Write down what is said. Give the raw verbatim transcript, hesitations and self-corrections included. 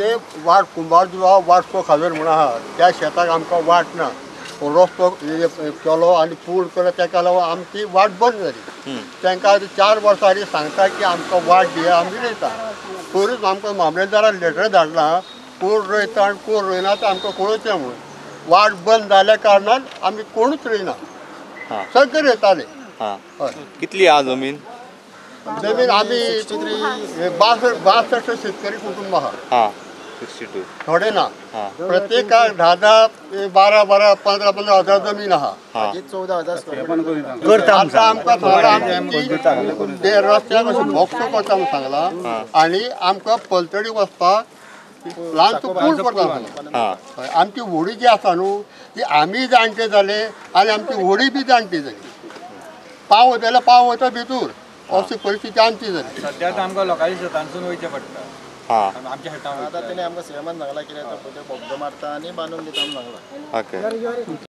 ते वाट कुंभारजुवा वाट तो खबर म्हणा त्या शेताक आमकां वाट ना रस्तो केलो आनी पूल केलो तेका लागून आमची वाट बंद जाली। तांकां चार वर्सां आदीं सांगता की आमकां वाट दिया आमी रोयता पयरूच आमकां मामलेदारान लेटर धाडलां कोण रोयता आनी कोण रोयना तो आमकां कळोवचें म्हणून। वाट बंद जाल्ल्या कारणान आमी कोणूच रोयना सगळे रोयताले। कितली आ जमीन जमीन आमी बासठ बासठ शेतकरी कुटुंब आहा थोड़े ना प्रत्येक धा धा बारह बारह पंद्रह पंद्रह हजार जमीन आहा चौदह हजार रस्त्याक बोक्सो करता सांगला आनी आमकां पलतडी वचपाक ल्हान तो पूल करता। आमची व्हडी जी आसा न्हू ती आमी जाणटे जाले आनी आमची व्हडी बी जाणटी जाली पाव वयता पाव वयता भितर अशी परिस्थिती आमची जाली। सद्याक आमकां लोकांच्या शेतांसून वयचें पडटा। आमच्या शेतांत आतां तेणें आमकां सेमान सांगलां कितें तो बोगदो मारता आनी बांदून दिता म्हणून सांगलां।